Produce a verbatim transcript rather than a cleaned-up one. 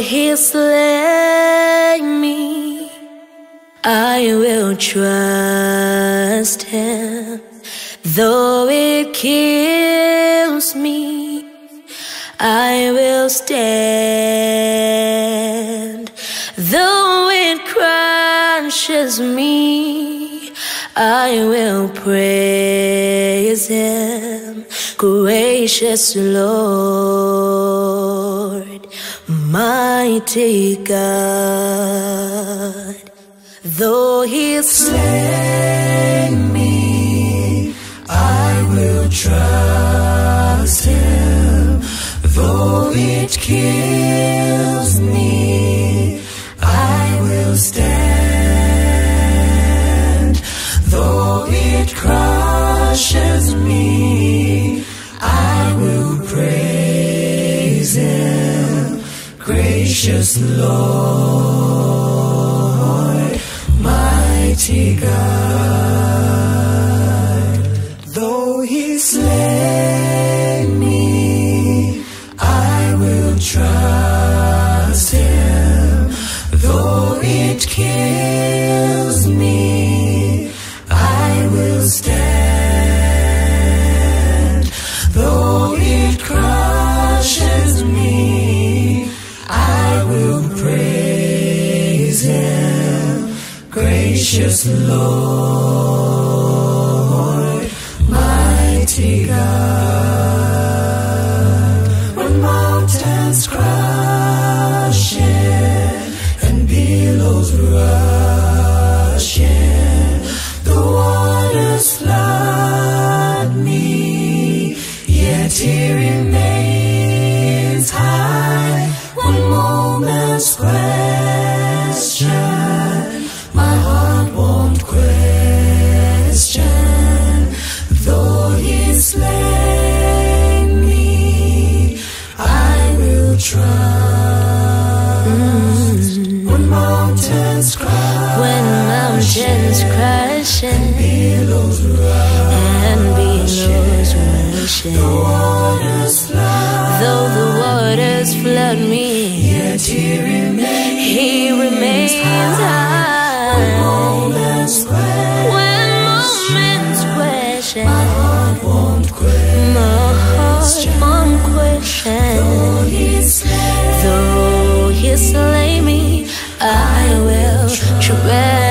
he'll slay me. I will trust him, though it kills me. I will stand, though it crushes me. I will praise him, gracious Lord, mighty God. Though he slay me, I will trust him. Though it kills me, I will stand. Though it crushes me, I will praise him, gracious Lord, mighty God. Though he slay me, I will trust him. Though it kills me, I will stand. Though it crushes me, I will praise him, gracious Lord, mighty God. When mountains crash in and billows rush in, the waters flood me, yet he remains high. One moment's question, my heart won't question. Though he slay me, I will trust. When mountains crash, when mountains crash and billows rush, and billows rush, the waters flood, though the waters flood me, yet he remains, he remains high. When moments question, when moments question, my heart won't question, my heart won't question. Though he slay, though he slay me, I will trust.